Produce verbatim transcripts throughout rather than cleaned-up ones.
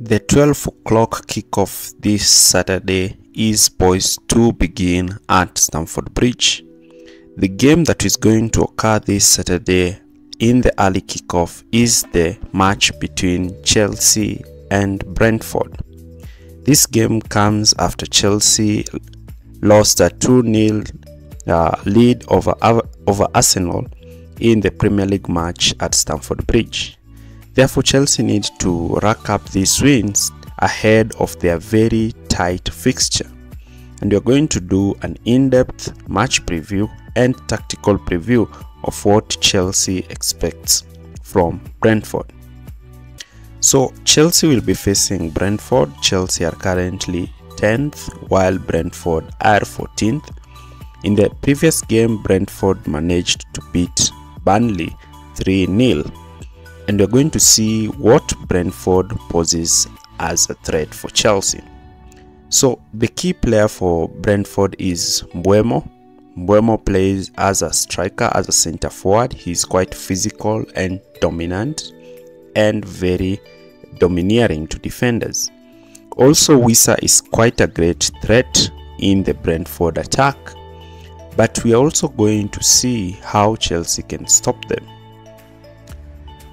The twelve o'clock kickoff this Saturday is poised to begin at Stamford Bridge. The game that is going to occur this Saturday in the early kickoff is the match between Chelsea and Brentford. This game comes after Chelsea lost a two nil uh, lead over, over Arsenal in the Premier League match at Stamford Bridge. Therefore, Chelsea need to rack up these wins ahead of their very tight fixture. And we are going to do an in-depth match preview and tactical preview of what Chelsea expects from Brentford. So, Chelsea will be facing Brentford. Chelsea are currently tenth, while Brentford are fourteenth. In the previous game, Brentford managed to beat Burnley three nil. And we're going to see what Brentford poses as a threat for Chelsea. So the key player for Brentford is Mbuemo. Mbuemo plays as a striker, as a centre forward. He's quite physical and dominant and very domineering to defenders. Also, Wissa is quite a great threat in the Brentford attack. But we are also going to see how Chelsea can stop them.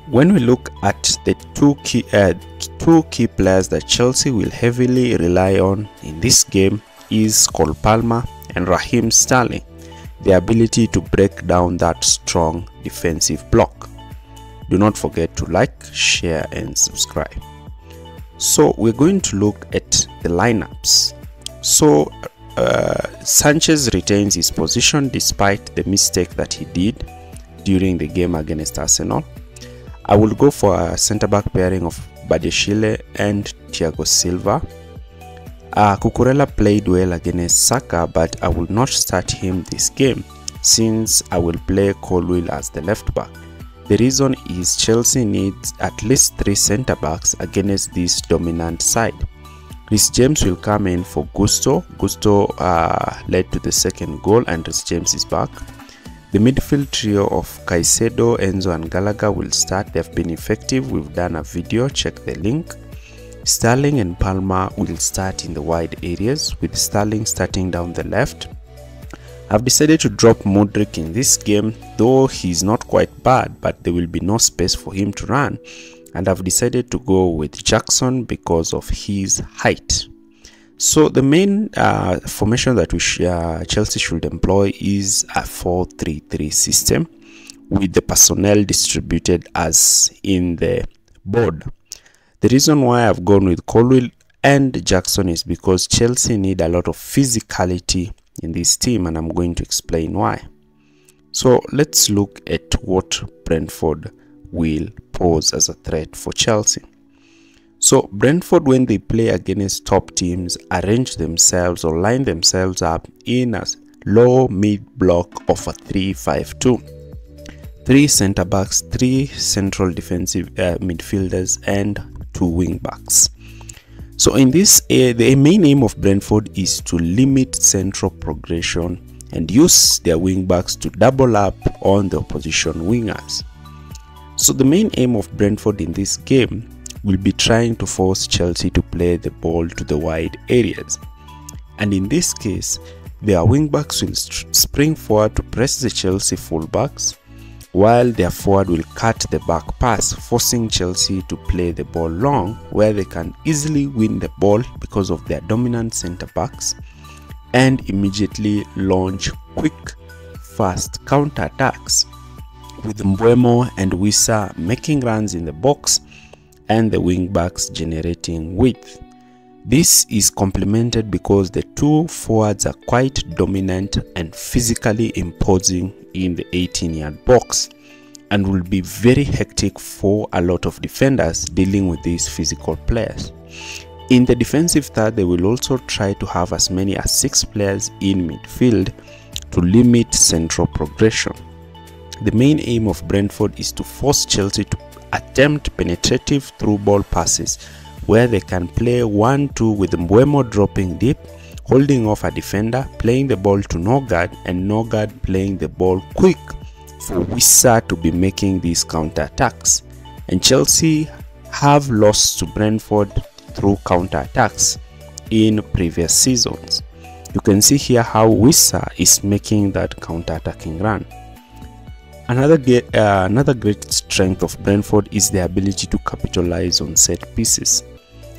When we look at the two key, uh, two key players that Chelsea will heavily rely on in this game is Cole Palmer and Raheem Sterling, the ability to break down that strong defensive block. Do not forget to like, share and subscribe. So we're going to look at the lineups. So uh, Sanchez retains his position despite the mistake that he did during the game against Arsenal. I will go for a centre-back pairing of Badeshile and Thiago Silva. Uh, Cucurella played well against Saka, but I will not start him this game since I will play Colwill as the left-back. The reason is Chelsea needs at least three centre-backs against this dominant side. Reece James will come in for Gusto. Gusto uh, led to the second goal and Reece James is back. The midfield trio of Caicedo, Enzo and Gallagher will start. They've been effective. We've done a video, check the link. Sterling and Palmer will start in the wide areas, with Sterling starting down the left. I've decided to drop Modric in this game, though he's not quite bad, but there will be no space for him to run. And I've decided to go with Jackson because of his height. So the main uh, formation that we sh uh, Chelsea should employ is a four three three system with the personnel distributed as in the board. The reason why I've gone with Colwill and Jackson is because Chelsea need a lot of physicality in this team, and I'm going to explain why. So let's look at what Brentford will pose as a threat for Chelsea. So Brentford, when they play against top teams, arrange themselves or line themselves up in a low mid block of a three five two. Three centre backs, three central defensive uh, midfielders and two wing backs. So in this, uh, the main aim of Brentford is to limit central progression and use their wing backs to double up on the opposition wingers. So the main aim of Brentford in this game will be trying to force Chelsea to play the ball to the wide areas. And in this case, their wingbacks will spring forward to press the Chelsea fullbacks, while their forward will cut the back pass, forcing Chelsea to play the ball long, where they can easily win the ball because of their dominant centre-backs and immediately launch quick, fast counter-attacks, with Mbuemo and Wissa making runs in the box and the wing backs generating width. This is complemented because the two forwards are quite dominant and physically imposing in the eighteen yard box, and will be very hectic for a lot of defenders dealing with these physical players. In the defensive third, they will also try to have as many as six players in midfield to limit central progression. The main aim of Brentford is to force Chelsea to attempt penetrative through ball passes, where they can play one two with Mbuemo dropping deep, holding off a defender, playing the ball to Norgaard, and Norgaard playing the ball quick for Wissa to be making these counter attacks. And Chelsea have lost to Brentford through counter-attacks in previous seasons. You can see here how Wissa is making that counter-attacking run. Another, uh, another great strength of Brentford is their ability to capitalize on set pieces.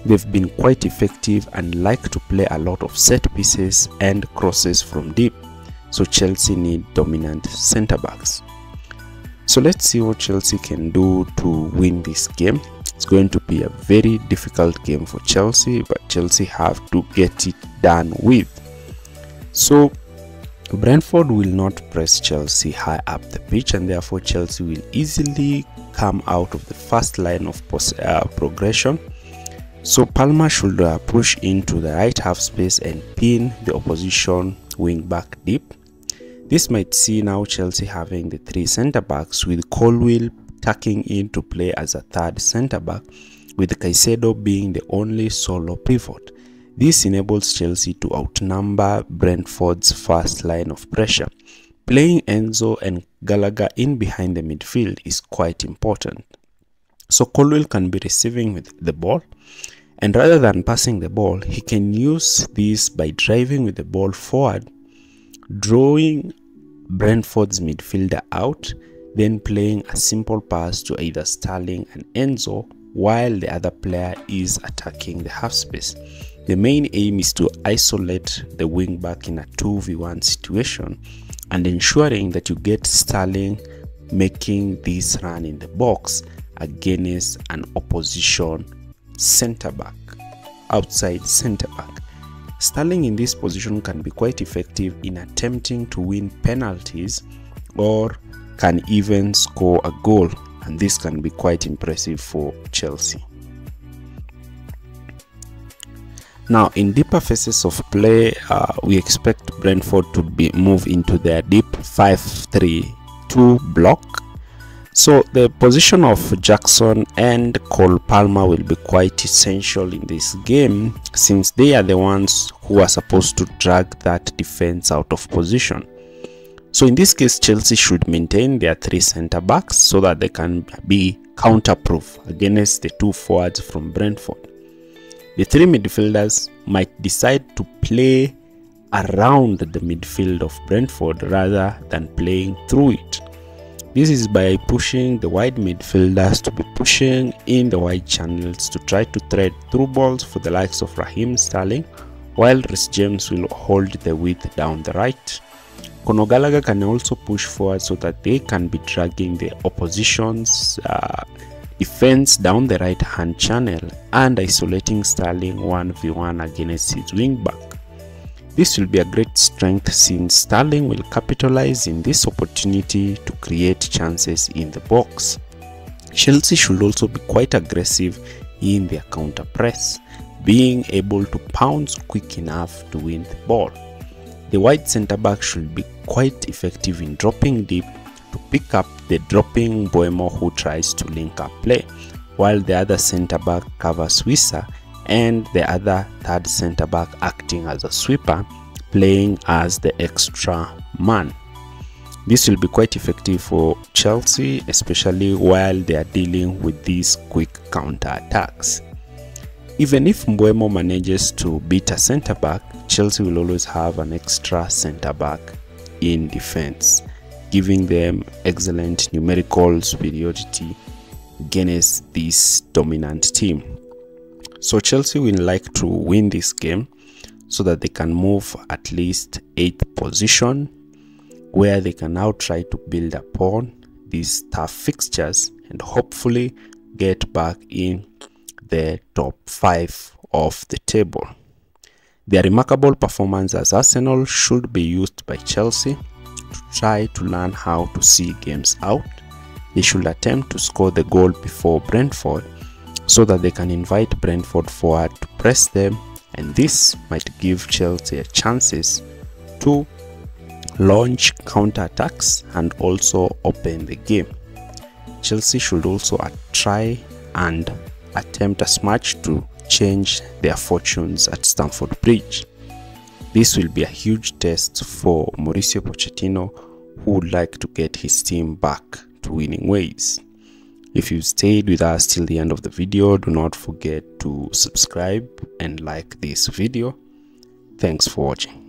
They've been quite effective and like to play a lot of set pieces and crosses from deep, so Chelsea need dominant centre-backs. So let's see what Chelsea can do to win this game. It's going to be a very difficult game for Chelsea, but Chelsea have to get it done with. So Brentford will not press Chelsea high up the pitch, and therefore Chelsea will easily come out of the first line of uh, progression. So Palmer should uh, push into the right half space and pin the opposition wing back deep. This might see now Chelsea having the three centre backs, with Colwill tucking in to play as a third centre back, with Caicedo being the only solo pivot. This enables Chelsea to outnumber Brentford's first line of pressure. Playing Enzo and Gallagher in behind the midfield is quite important. So Colwill can be receiving with the ball, and rather than passing the ball, he can use this by driving with the ball forward, drawing Brentford's midfielder out, then playing a simple pass to either Sterling and Enzo while the other player is attacking the half space. The main aim is to isolate the wing back in a two v one situation and ensuring that you get Sterling making this run in the box against an opposition centre back, outside centre back. Sterling in this position can be quite effective in attempting to win penalties or can even score a goal, and this can be quite impressive for Chelsea. Now, in deeper phases of play, uh, we expect Brentford to be move into their deep five three two block. So the position of Jackson and Cole Palmer will be quite essential in this game, since they are the ones who are supposed to drag that defense out of position. So in this case, Chelsea should maintain their three centre backs so that they can be counterproof against the two forwards from Brentford. The three midfielders might decide to play around the midfield of Brentford rather than playing through it. This is by pushing the wide midfielders to be pushing in the wide channels to try to thread through balls for the likes of Raheem Sterling, while Reece James will hold the width down the right. Conor Gallagher can also push forward so that they can be dragging the opposition's uh, defense down the right hand channel and isolating Sterling one v one against his wing back. This will be a great strength, since Sterling will capitalize in this opportunity to create chances in the box. Chelsea should also be quite aggressive in their counter press, being able to pounce quick enough to win the ball. The wide centre back should be quite effective in dropping deep to pick up the dropping Mbuemo, who tries to link up play, while the other centre back covers Wissa, and the other third centre back acting as a sweeper, playing as the extra man. This will be quite effective for Chelsea, especially while they are dealing with these quick counter attacks. Even if Mbuemo manages to beat a centre back, Chelsea will always have an extra centre back in defence, giving them excellent numerical superiority against this dominant team. So Chelsea will like to win this game so that they can move at least eighth position, where they can now try to build upon these tough fixtures and hopefully get back in the top five of the table. Their remarkable performance as Arsenal should be used by Chelsea to try to learn how to see games out. They should attempt to score the goal before Brentford so that they can invite Brentford forward to press them, and this might give Chelsea chances to launch counter-attacks and also open the game. Chelsea should also try and attempt a smash to change their fortunes at Stamford Bridge. This will be a huge test for Mauricio Pochettino, who would like to get his team back to winning ways. If you stayed with us till the end of the video, do not forget to subscribe and like this video. Thanks for watching.